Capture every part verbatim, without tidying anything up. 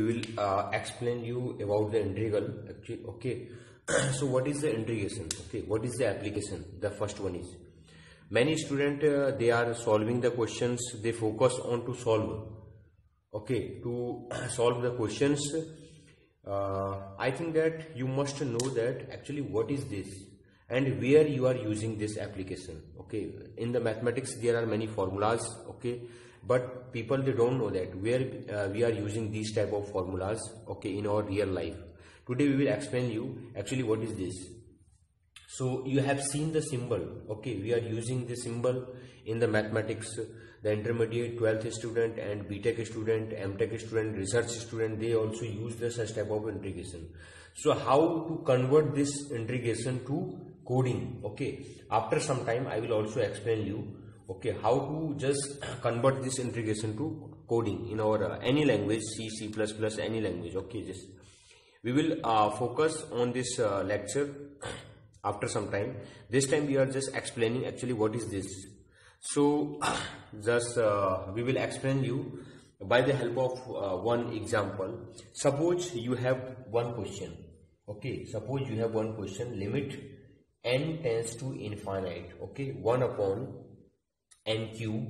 we will uh, explain you about the integral actually. Okay. So what is the integration? Okay, what is the application? The first one is many students uh, they are solving the questions, they focus on to solve, okay, to solve the questions. Uh, I think that you must know that actually what is this and where you are using this application. Okay, in the mathematics there are many formulas, okay, but people they don't know that where uh, we are using these type of formulas, okay, in our real life. Today we will explain you actually what is this. So you have seen the symbol, okay, we are using the symbol in the mathematics. The intermediate twelfth student and B.TECH student, M.TECH student, research student, they also use the such type of integration. So how to convert this integration to coding? Okay, after some time I will also explain you, okay, how to just convert this integration to coding in our uh, any language, C, C plus plus, any language. Okay, just we will uh, focus on this uh, lecture after some time. This time we are just explaining actually what is this. So just uh, we will explain you by the help of uh, one example. Suppose you have one question, okay, suppose you have one question, limit n tends to infinite, okay, one upon n cube,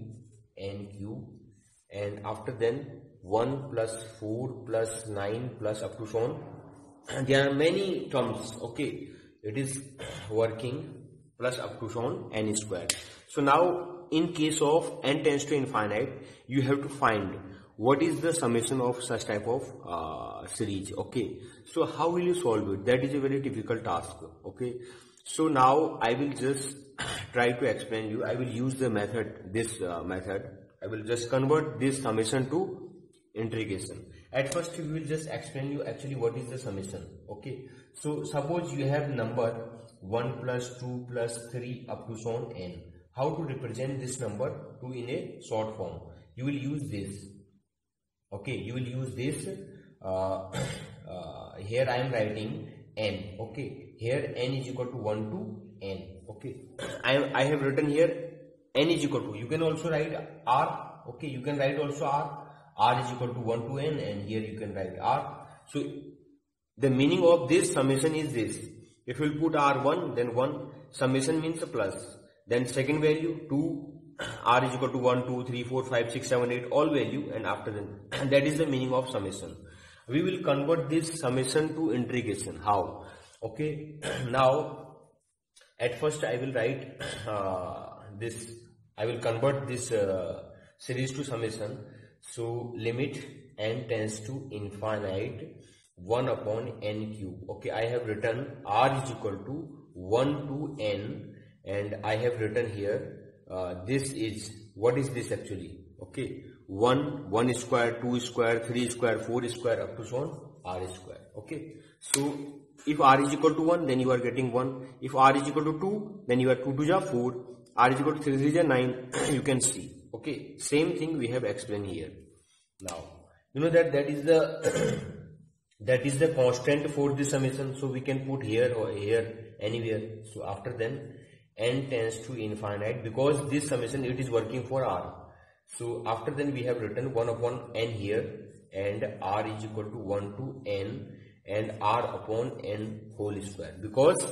n cube, and after then one plus four plus nine plus up to so on, and there are many terms, okay, it is working, plus up to so on n squared. So now in case of n tends to infinite, you have to find what is the summation of such type of uh, series. Okay, so how will you solve it? That is a very difficult task. Okay, so now I will just try to explain you. I will use the method, this uh, method. I will just convert this summation to integration. At first we will just explain you actually what is the summation. Okay, so suppose you have number one plus two plus three up to so on n. How to represent this number to in a short form? You will use this. Okay, you will use this. Uh, uh, here I am writing n. Okay, here n is equal to one to n. Okay, I am, I have written here n is equal to. You can also write r. Okay, you can write also r. R is equal to one to n, and here you can write r. So the meaning of this summation is this. If we will put r one, then one summation means a plus. Then second value two, r is equal to one, two, three, four, five, six, seven, eight, all value, and after then that is the meaning of summation. We will convert this summation to integration. How? Okay, now at first I will write uh, this, I will convert this uh, series to summation. So limit n tends to infinite one upon n cube. Okay, I have written r is equal to one to n. And I have written here, uh, this is, what is this actually? Okay, one, one square, two square, three square, four square, up to so on, r square. Okay, so if r is equal to one, then you are getting one. If r is equal to two, then you are two to the four. R is equal to three to the nine, you can see. Okay, same thing we have explained here. Now, you know that that is the, that is the constant for this summation. So we can put here or here, anywhere. So after then, n tends to infinite, because this summation it is working for r. So after then we have written one upon n here, and r is equal to one to n and r upon n whole square, because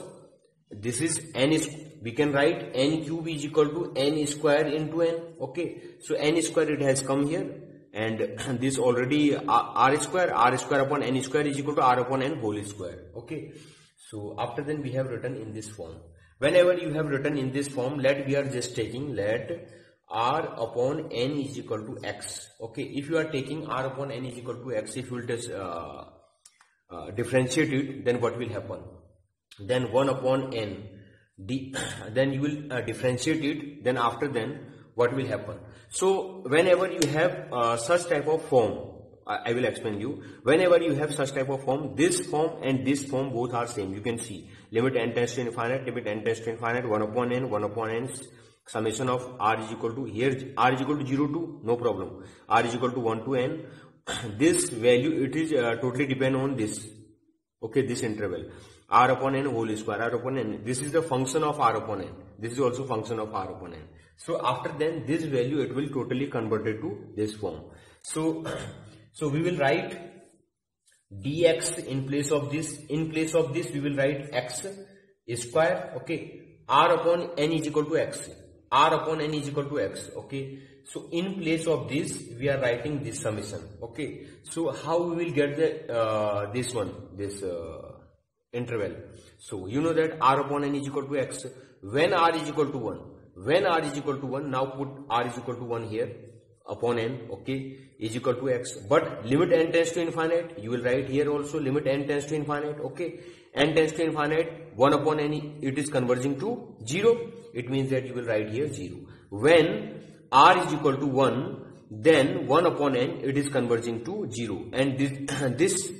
this is n is, we can write n cube is equal to n square into n. Okay, so n square it has come here, and this already r square, r square upon n square is equal to r upon n whole square. Okay, so after then we have written in this form. Whenever you have written in this form, let we are just taking, let r upon n is equal to x. Okay, if you are taking r upon n is equal to x, if you will just uh, uh, differentiate it, then what will happen? Then one upon n, D, then you will uh, differentiate it, then after then what will happen? So whenever you have uh, such type of form, I will explain you. Whenever you have such type of form, this form and this form both are same. You can see limit n tends to infinite, limit n tends to infinite, one upon n, one upon n, summation of r is equal to, here r is equal to zero to, no problem, r is equal to one to n. This value it is uh, totally depend on this. Okay, this interval r upon n whole square, r upon n, this is the function of r upon n, this is also function of r upon n. So after then this value it will totally converted to this form. So So we will write dx in place of this, in place of this we will write x square, okay, r upon n is equal to x, r upon n is equal to x, okay. So in place of this we are writing this summation, okay. So how we will get the uh, this one, this uh, interval? So you know that r upon n is equal to x. When r is equal to one, when r is equal to one, now put r is equal to one here upon n, okay, is equal to x. But limit n tends to infinite, you will write here also limit n tends to infinite, okay. N tends to infinite, one upon n, it is converging to zero. It means that you will write here zero. When r is equal to one, then one upon n, it is converging to zero. And this this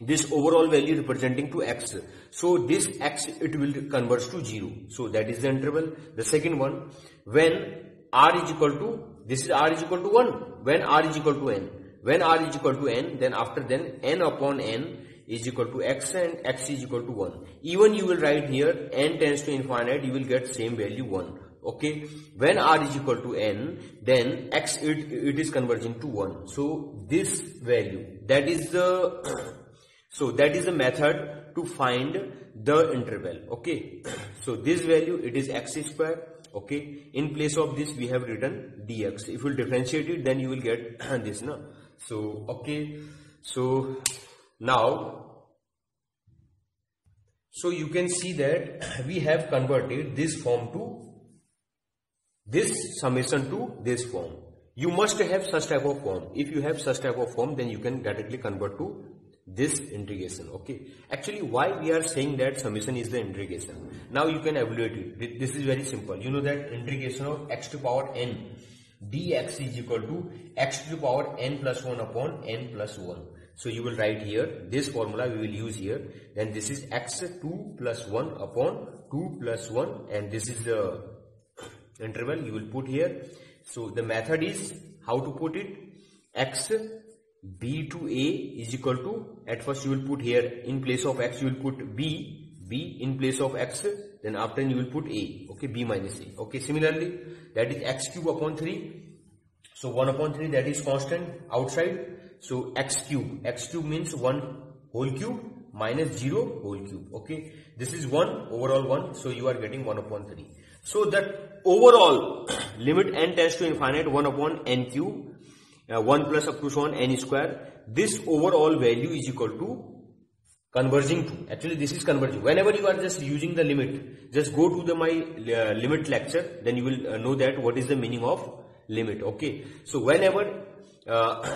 this overall value representing to x. So this x, it will converge to zero. So that is the interval. The second one, when r is equal to, this is r is equal to one, when r is equal to n, when r is equal to n, then after then n upon n is equal to x and x is equal to one. Even you will write here n tends to infinite, you will get same value one. Okay, when r is equal to n, then x, it, it is converging to one. So this value, that is the so that is the method to find the interval. Okay, so this value, it is x square. Okay, in place of this we have written dx. If you differentiate it, then you will get this, no? So okay, so now, so you can see that we have converted this form to this summation to this form. You must have such type of form. If you have such type of form, then you can directly convert to this integration. Okay, actually why we are saying that summation is the integration? Now you can evaluate it. This is very simple. You know that integration of x to power n dx is equal to x to the power n plus one upon n plus one. So you will write here this formula, we will use here. Then this is x two plus one upon two plus one, and this is the interval you will put here. So the method is how to put it, x b to a is equal to, at first you will put here in place of x you will put b, b in place of x, then after you will put a, okay, b minus a, okay. Similarly, that is x cube upon three, so one upon three, that is constant outside, so x cube, x cube means one whole cube minus zero whole cube, okay. This is one overall one, so you are getting one upon three. So that overall limit n tends to infinite, one upon n cube, uh, one plus up to so on n square, this overall value is equal to converging to, actually this is converging. Whenever you are just using the limit, just go to the my uh, limit lecture, then you will uh, know that what is the meaning of limit, okay. So whenever uh,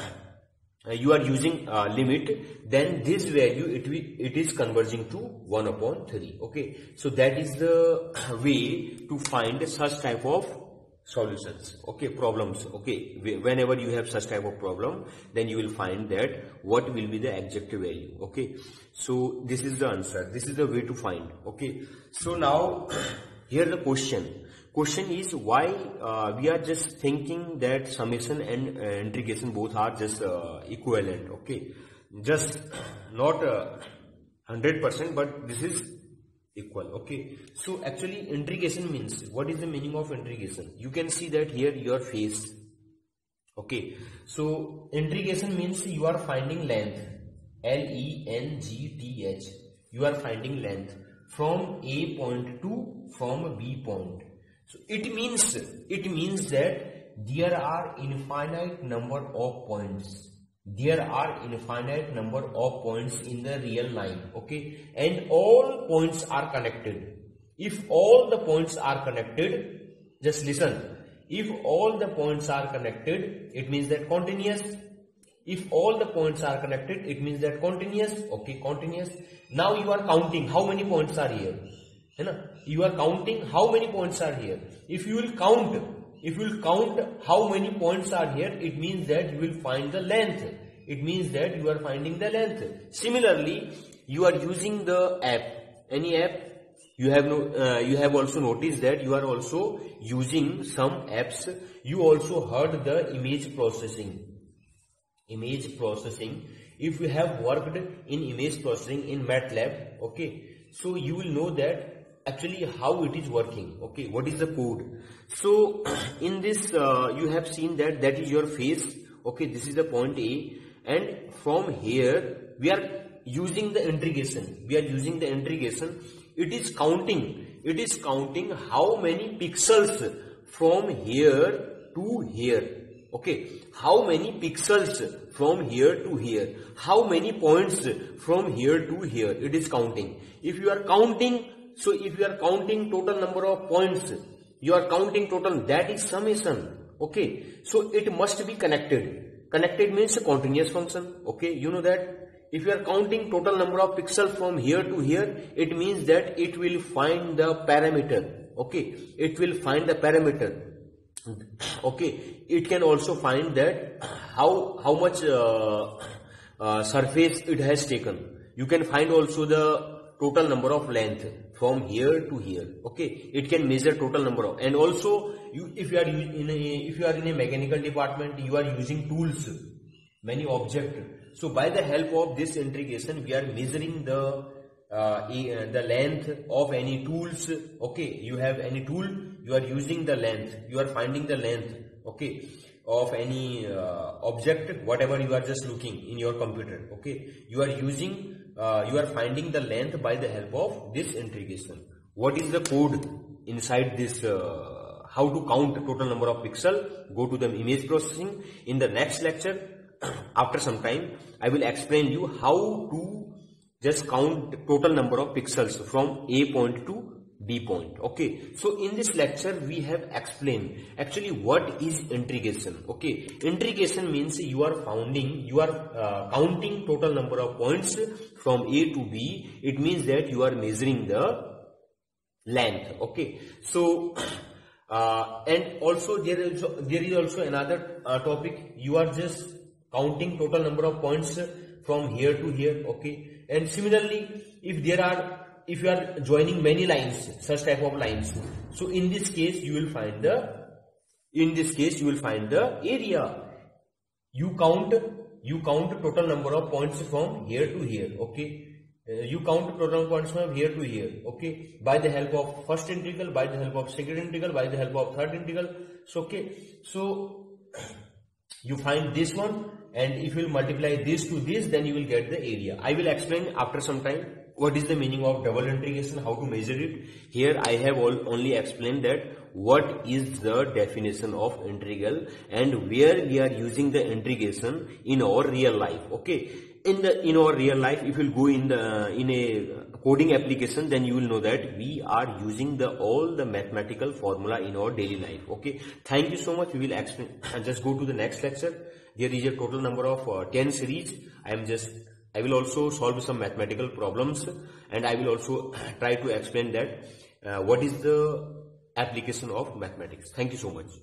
you are using uh, limit, then this value, it it is converging to one upon three, okay. So that is the way to find such type of solutions, okay, problems, okay. Whenever you have such type of problem, then you will find that what will be the exact value, okay. So this is the answer, this is the way to find, okay. So now here the question Question is why uh, we are just thinking that summation and uh, integration both are just uh, equivalent, okay, just not uh, one hundred percent, but this is equal, okay. So actually integration means, what is the meaning of integration? You can see that here your face, okay. So integration means you are finding length, L E N G T H, you are finding length from A point to from B point. So it means, it means that there are infinite number of points, there are infinite number of points in the real line, okay, and all points are connected. If all the points are connected, just listen, if all the points are connected, it means that continuous. If all the points are connected, it means that continuous, okay, continuous. Now you are counting how many points are here. You are counting how many points are here. If you will count, if you will count how many points are here, it means that you will find the length. It means that you are finding the length. Similarly, you are using the app, any app. You have no, uh, you have also noticed that you are also using some apps. You also heard the image processing, image processing. If you have worked in image processing in MATLAB, okay, so you will know that actually how it is working, okay, what is the code. So in this uh, you have seen that that is your face, okay, this is the point A, and from here we are using the integration. We are using the integration. It is counting. It is counting how many pixels from here to here. Okay, how many pixels from here to here, how many points from here to here, it is counting. If you are counting, so if you are counting total number of points, you are counting total, that is summation. Okay, so it must be connected. Connected means a continuous function. Okay, you know that. If you are counting total number of pixels from here to here, it means that it will find the parameter. Okay, it will find the parameter. Okay, it can also find that how how much uh, uh, surface it has taken. You can find also the total number of length from here to here. Okay, it can measure total number of, and also you if you are in a, if you are in a mechanical department, you are using tools, many objects. So by the help of this integration, we are measuring the uh, the length of any tools. Okay, you have any tool. You are using the length, you are finding the length, okay, of any uh, object, whatever you are just looking in your computer, okay. You are using, uh, you are finding the length by the help of this integration. What is the code inside this, uh, how to count total number of pixels? Go to the image processing. In the next lecture, after some time, I will explain you how to just count total number of pixels from A point to B point. Okay, so in this lecture we have explained actually what is integration. Okay, integration means you are founding, you are uh, counting total number of points from A to B. It means that you are measuring the length. Okay, so uh, and also there is there is also another uh, topic. You are just counting total number of points from here to here. Okay, and similarly if there are If you are joining many lines, such type of lines, so in this case you will find the, in this case you will find the area. You count, you count total number of points from here to here. Okay, uh, you count total points from here to here. Okay, by the help of first integral, by the help of second integral, by the help of third integral. So okay, so you find this one, and if you will multiply this to this, then you will get the area. I will explain after some time. What is the meaning of double integration? How to measure it? Here I have all only explained that what is the definition of integral and where we are using the integration in our real life. Okay, in the in our real life, if you go in the in a coding application, then you will know that we are using the all the mathematical formula in our daily life. Okay, thank you so much. We will explain. Just go to the next lecture. There is a total number of uh, ten series. I am just. I will also solve some mathematical problems, and I will also try to explain that uh, what is the application of mathematics. Thank you so much.